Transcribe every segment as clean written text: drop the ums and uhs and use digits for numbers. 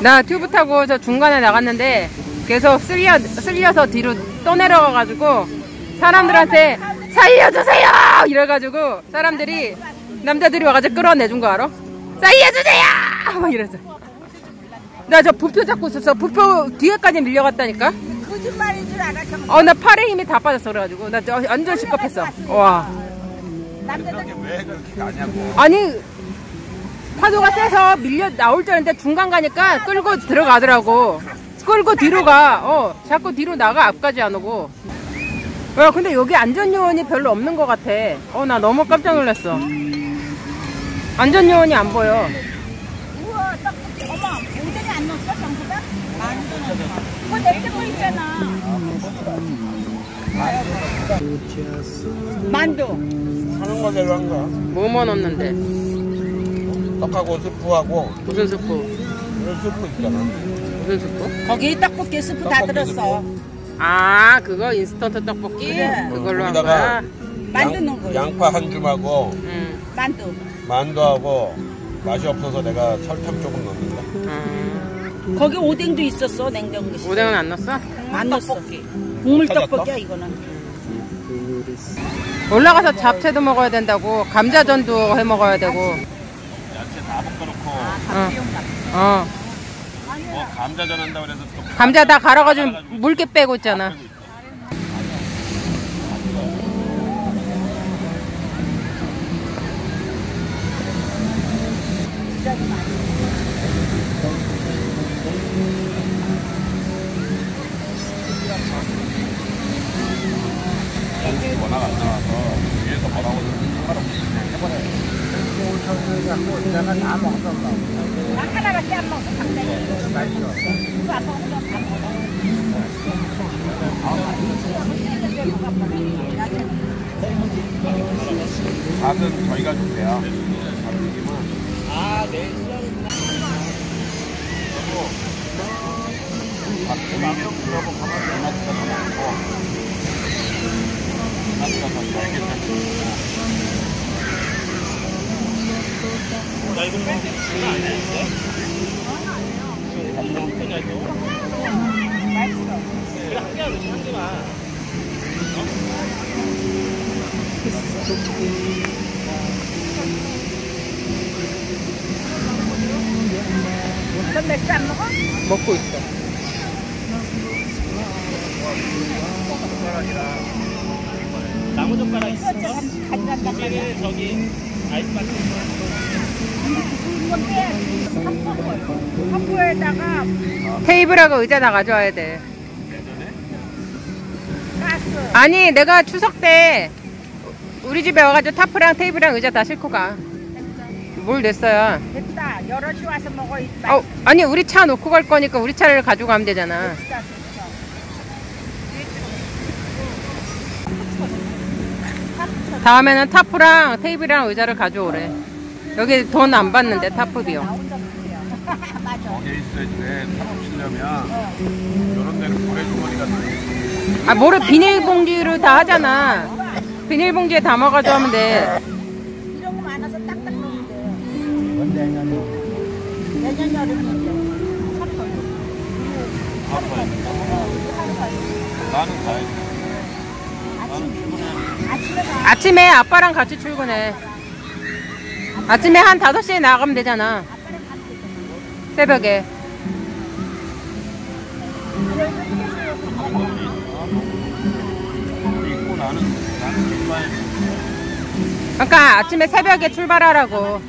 나 튜브 타고 저 중간에 나갔는데 계속 쓸려서 뒤로 떠내려가가지고 사람들한테 살려주세요! 이래가지고 사람들이 남자들이 와가지고 끌어내준 거 알아? 살려주세요! 막 이랬어. 나 저 부표 잡고 있었어. 부표 뒤에까지 밀려갔다니까? 거짓말인 줄 알아? 나 팔에 힘이 다 빠졌어. 그래가지고 나 저 완전 시겁했어. 와. 남자들이 왜 그렇게 가냐고. 아니 파도가 세서 밀려 나올 줄 알았는데 중간 가니까 끌고 들어가더라고. 끌고 뒤로 가. 자꾸 뒤로 나가. 앞까지 안 오고. 야, 근데 여기 안전요원이 별로 없는 것 같아. 나 너무 깜짝 놀랐어. 안전요원이 안 보여. 우와, 떡볶이. 어머, 오뎅이 안 넣었어? 정수가? 그거 냄새 뿌리잖아. 만두 하는 거대로 한 거야. 뭐만 없는데? 떡하고 스프하고. 무슨 스프? 이런 스프 있잖아. 무슨 스프? 거기 떡볶이 스프 다 들었어. 아, 그거 인스턴트 떡볶이? 그래. 그걸로 한 거야? 만두 넣은 거야. 양파 한 줌하고 만두하고 맛이 없어서 내가 설탕 조금 넣는다. 거기 오뎅도 있었어. 냉장고에. 오뎅은 안 넣었어? 안 넣었어. 떡볶이. 국물 떡볶이야 이거는. 올라가서 잡채도 먹어야 된다고. 감자전도 해 먹어야 되고. 야채 다 볶아놓고. 감자전 한다고 그래서 또 감자 다 갈아가지고 물기 빼고 있잖아. 워낙 안 나와서 위에서 뭐라고 해버려요. 내가 다 먹었어. 나 하나밖에 안 먹었어. 밥은 저희가 주세요. 네. 밥도 마음대로 들어보고 가만히 맛있다 먹고 맛있다 먹고 나 이거 뭐 장난 아니었어? 맛있어. 그래, 한 개만 넣지, 한 개만. 넌 맥주 안 먹어? 먹고 있어. 나무젓가락 있어? 고기는 저기 아이스박스 함부에다가 테이블하고 의자나 가져와야 돼. 가스. 아니 내가 추석 때 우리 집에 와가지고 타프랑 테이블랑 의자 다 싣고 가. 뭘 냈어요? 됐다. 여럿이 와서 먹어. 아니 우리 차 놓고 갈 거니까 우리 차를 가지고 가면 되잖아. 됐다. 다음에는 타프랑 테이블이랑 의자를 가져오래. 여기 돈 안 받는데 타프 비용. 거기에 있어야지. 타프 치려면 이런 데는 모래주머니 같은 거. 모래 비닐봉지로 다 하잖아. 비닐봉지에 담아 가져오면 돼. 이런 거 많아서 딱딱 넣으면 돼. 내년 여름에 타프. 나는 가야지. 아침에 아빠랑 같이 출근해. 아침에 한 5시에 나가면 되잖아. 새벽에. 그러니까 아침에 새벽에 출발하라고.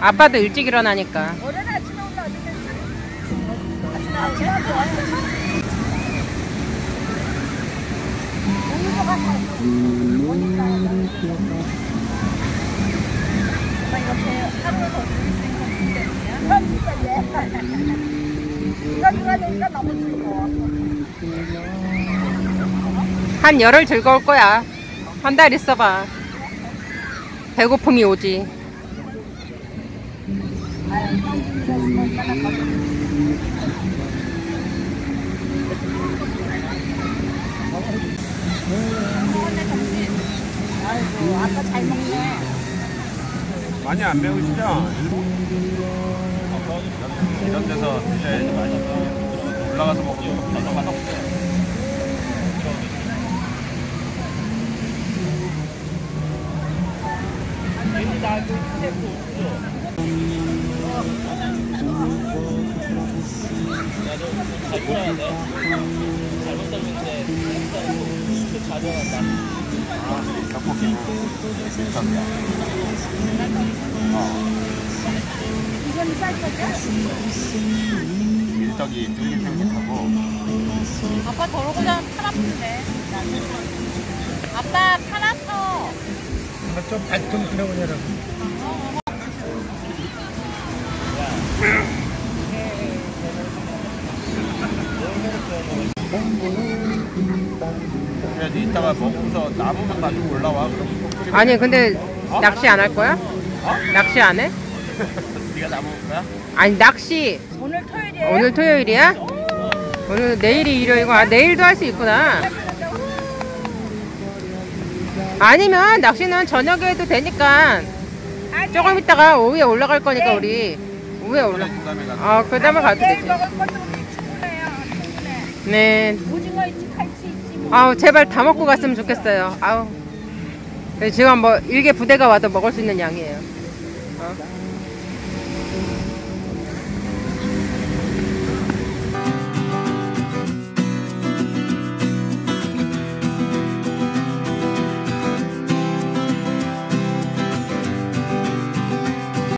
아빠도 일찍 일어나니까. 한 열흘 즐거울 거야. 한 달 있어봐. 배고픔이 오지. 아이고, 아빠 잘 먹네. 많이 안 배우시죠? 이런 데 그래서 이제 맛있고 올라가서 먹어도 별로 맛없어요. 밀떡이 쫄깃쫄깃하고 아빠 저러고 자면 팔 아픈데. 아빠 팔 아파. 좀 발톱 들어오냐라고. 그래도 이따가 먹고서 남으면 가지고 올라와. 그럼 아니 근데 어? 낚시 안 할 거야? 어? 낚시 안 해? 네가 남은 거야? 아니 낚시 오늘 토요일이야? 오늘 토요일이야? 오늘 내일이 일요일이고 아 내일도 할 수 있구나. 아니면 낚시는 저녁에 해도 되니까 아니야. 조금 있다가 오후에 올라갈 거니까 네. 우리 오후에 올라. 아 그 다음에 가도 되지. 먹을 것도 우리 충분해요. 충분해. 네. 오징어 있지, 갈치 있지. 뭐. 아우 제발 다 먹고 갔으면 좋겠어요. 아우 지금 뭐 일개 부대가 와도 먹을 수 있는 양이에요. 어?